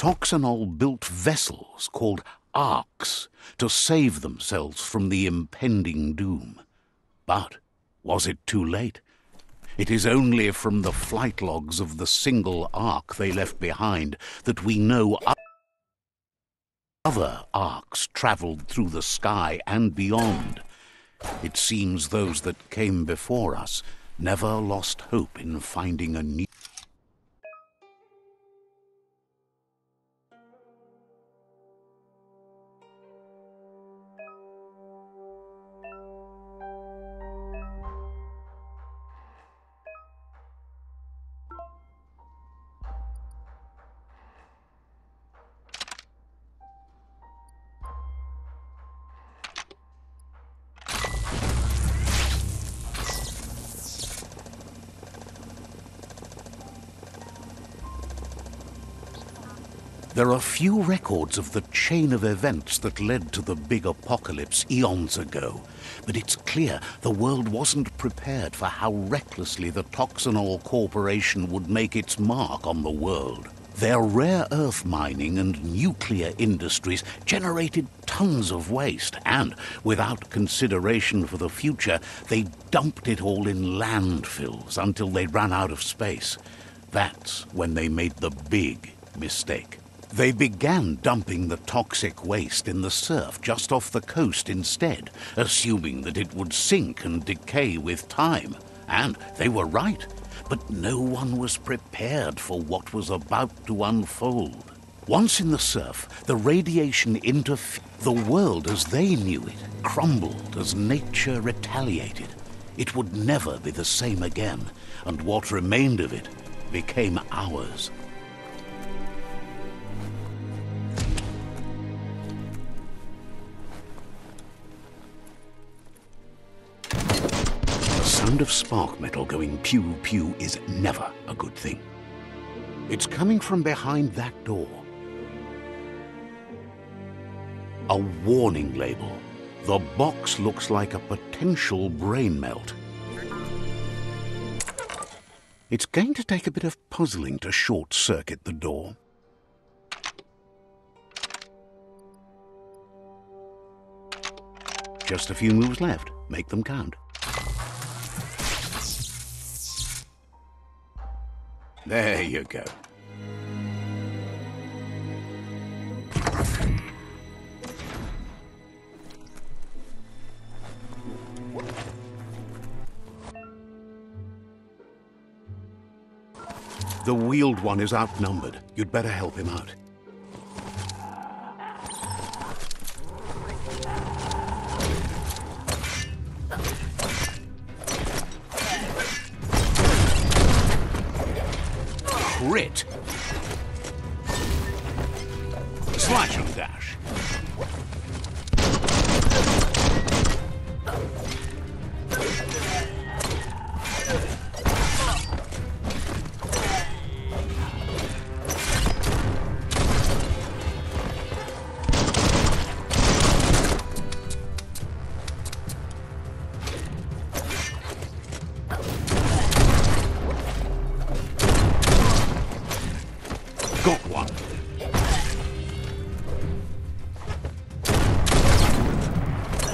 Toxanol built vessels called arks to save themselves from the impending doom. But was it too late? It is only from the flight logs of the single ark they left behind that we know other arks traveled through the sky and beyond. It seems those that came before us never lost hope in finding a new... There are few records of the chain of events that led to the big apocalypse eons ago, but it's clear the world wasn't prepared for how recklessly the Toxanol Corporation would make its mark on the world. Their rare earth mining and nuclear industries generated tons of waste, and without consideration for the future, they dumped it all in landfills until they ran out of space. That's when they made the big mistake. They began dumping the toxic waste in the surf just off the coast instead, assuming that it would sink and decay with time. And they were right, but no one was prepared for what was about to unfold. Once in the surf, the radiation interfered. The world as they knew it crumbled as nature retaliated. It would never be the same again, and what remained of it became ours. The sound of spark metal going pew pew is never a good thing. It's coming from behind that door. A warning label. The box looks like a potential brain melt. It's going to take a bit of puzzling to short-circuit the door. Just a few moves left. Make them count. There you go. The wheeled one is outnumbered. You'd better help him out. Crit. Slashing dash.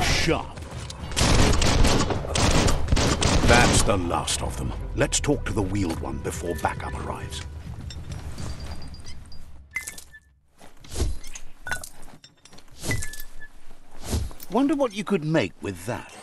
Sharp. That's the last of them. Let's talk to the wheeled one before backup arrives. Wonder what you could make with that.